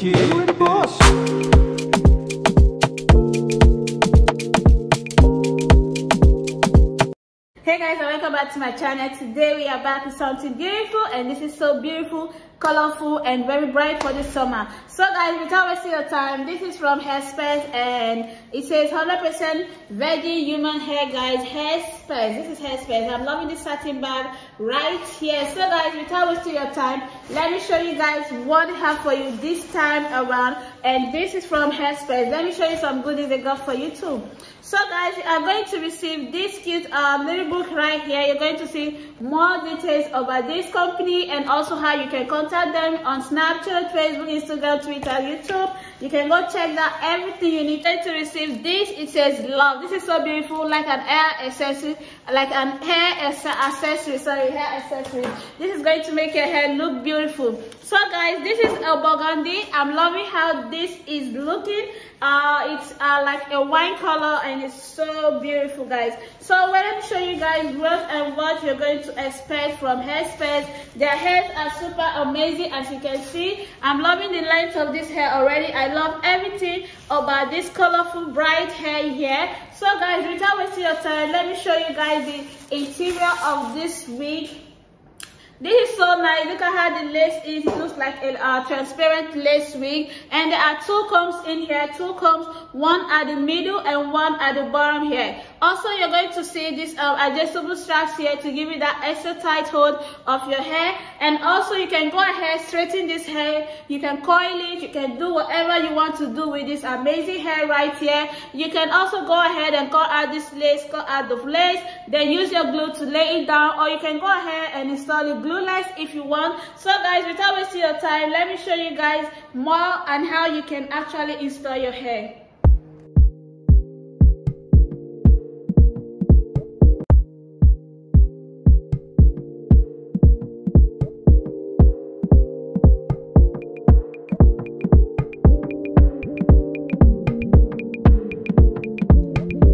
Hey guys, and welcome back to my channel. Today we are back with something beautiful, and this is so beautiful, colorful, and very bright for the summer. So guys, without wasting your time, this is from HairSpells, and it says 100% virgin human hair, guys. HairSpells, this is HairSpells. I'm loving this satin bag right here. So guys, without wasting your time, let me show you guys what I have for you this time around. And this is from HairSpells. Let me show you some goodies they got for you too. So guys, you are going to receive this cute little book right here. You're going to see more details about this company and also how you can contact them on Snapchat, Facebook, Instagram, Twitter, YouTube. You can go check that, everything you need to receive this. It says love. This is so beautiful, like an hair accessory, hair accessory. This is going to make your hair look beautiful. So guys, this is a burgundy. I'm loving how this is looking. It's like a wine color, and it's so beautiful, guys. So let me show you guys what you're going to expect from HairSpells. Their hairs are super amazing, as you can see. I'm loving the length of this hair already. I love everything about this colorful bright hair here. So guys, without wasting your time, let me show you guys the interior of this wig. This is so nice. Look at how the lace is. It looks like a transparent lace wig. And there are two combs in here, two combs, one at the middle and one at the bottom here. Also, you're going to see these adjustable straps here to give you that extra tight hold of your hair. And also, you can go ahead, straighten this hair. You can coil it. You can do whatever you want to do with this amazing hair right here. You can also go ahead and cut out this lace, cut out the lace. Then use your glue to lay it down, or you can go ahead and install the glue if you want. So guys, without wasting your time, let me show you guys more on how you can actually install your hair.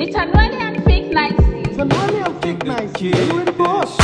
It's a runny and thick nicely. It's a runny and thick nicely. Do it, boss.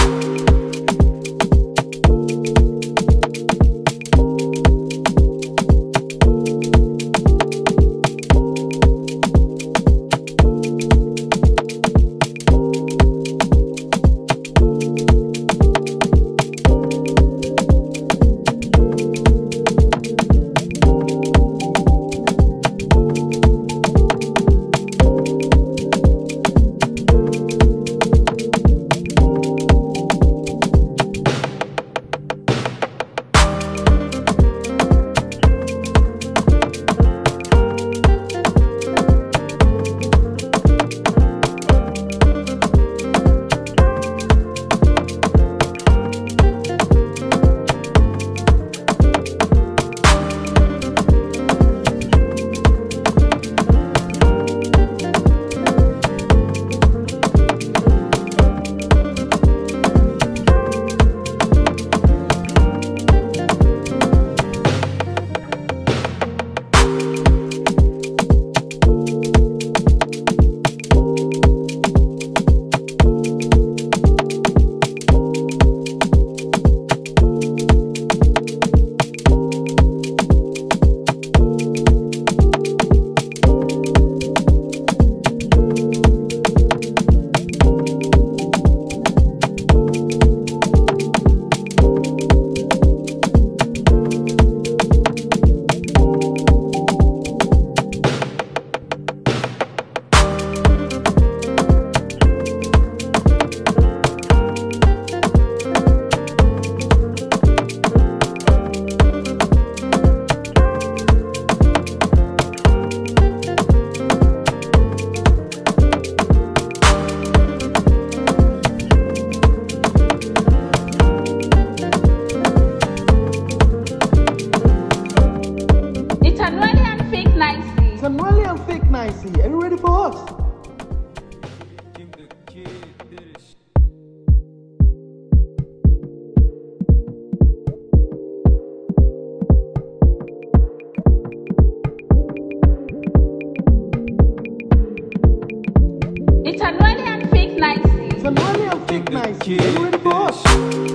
Are you ready for us? It's a runny and thick nicely. It's a runny and thick nicely. Are you ready for us?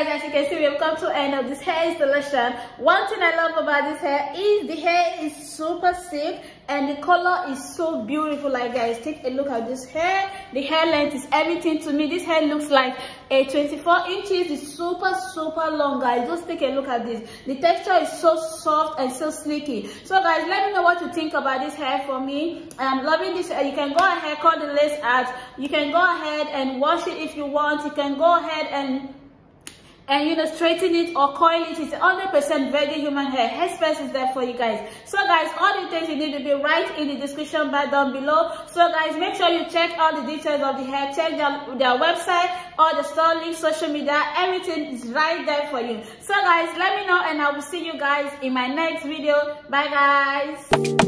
As you can see, we have come to end of this hair installation. One thing I love about this hair is the hair is super silk and the color is so beautiful. Like guys, take a look at this hair. The hair length is everything to me. This hair looks like a 24 inches. It's super long, guys. Just take a look at this. The texture is so soft and so sleeky. So guys, let me know what you think about this hair. For me, I'm loving this hair. You can go ahead, cut the lace out. You can go ahead and wash it if you want. You can go ahead and you know, straighten it or coil it. It's 100% virgin human hair. Hairspace is there for you guys. So guys, all the things you need to be right in the description bar down below. So guys, make sure you check all the details of the hair. Check their website, all the store links, social media, everything is right there for you. So guys, let me know and I will see you guys in my next video. Bye guys.